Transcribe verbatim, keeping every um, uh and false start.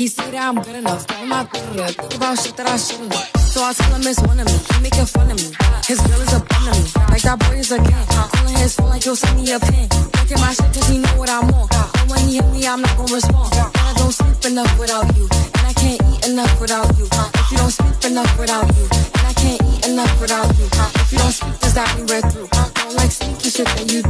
He said that I'm good enough. Tell my career, think about shit that I shouldn't. So I tell him it's one of me. He making fun of me. His girl is a bun of me. Like that boy is a gang. Calling his phone like he'll send me a pin. Looking my shit cause he know what I want. And when he hit me, I'm not gonna respond. And I don't sleep enough without you. And I can't eat enough without you. If you don't sleep enough without you. And I can't eat enough without you. If you don't sleep, does that mean we're through? I don't like sneaky shit that you do.